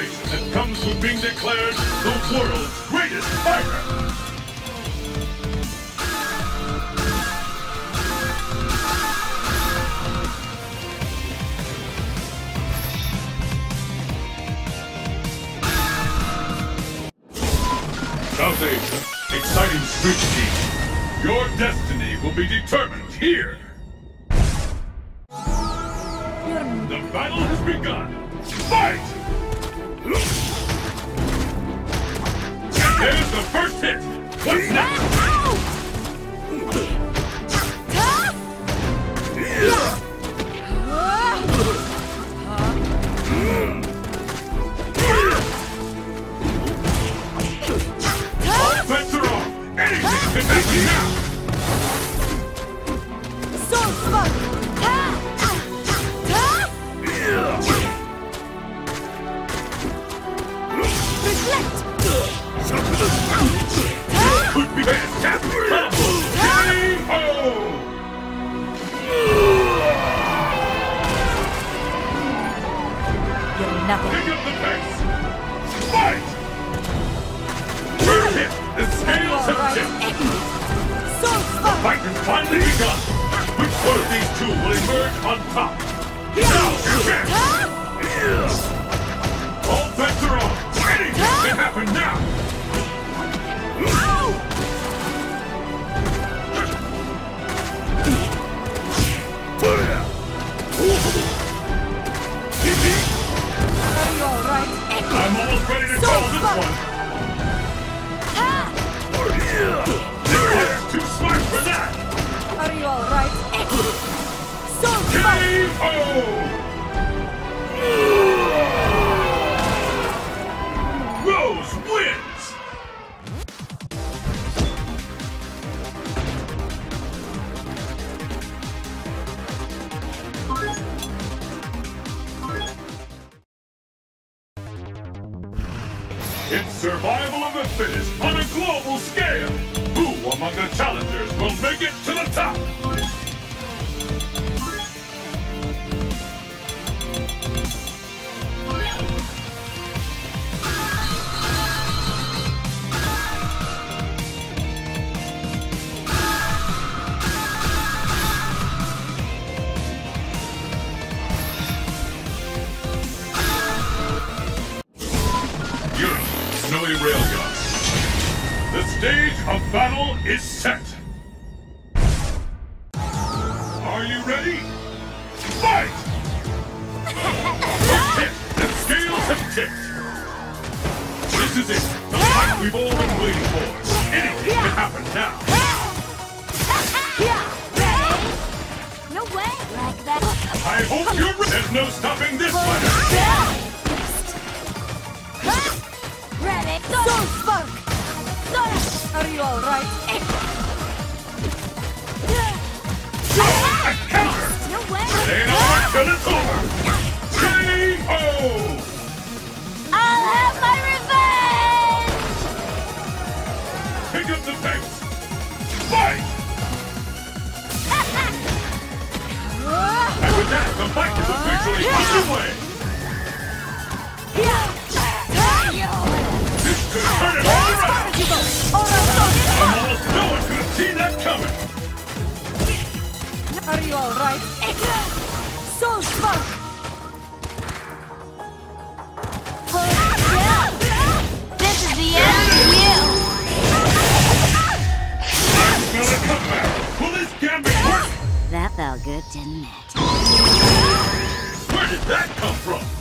praise that comes from being declared the world's greatest fighter. South Asia, exciting switch team. Your destiny will be determined here. The battle has begun. Fight! There's the first hit. What's next? All bets are off. Anything can happen now. So fun. Could be fantastic. You're nothing. Pick up the pace. Fight! First hit. The scales have tipped. The fight has finally begun. Which one of these two will emerge on top? Now you can. All bets are on. Anything can happen now. I'm almost ready to call this one. There's too smart for that. Are you all right? So KO! Rose wins. It's survival of the fittest on a global scale! Who among the challengers will make it to the top? Railgun. The stage of battle is set. Are you ready? Fight! The scales have tipped. This is it. The fight we've all been waiting for. Anything can happen now. No way. Like that. I hope you're ready. There's no stopping this one. Don't spark! Are you alright? Oh, a counter! No way! Stay on till it's over! K.O. I'll have my revenge! Pick up the pace! Fight! And with that, the fight is officially underway! Could turn it all around! Almost no one could have seen that coming! Are you alright? So spark! This is the end of you! I smell a comeback! Will this gambit work? That felt good, didn't it? Where did that come from?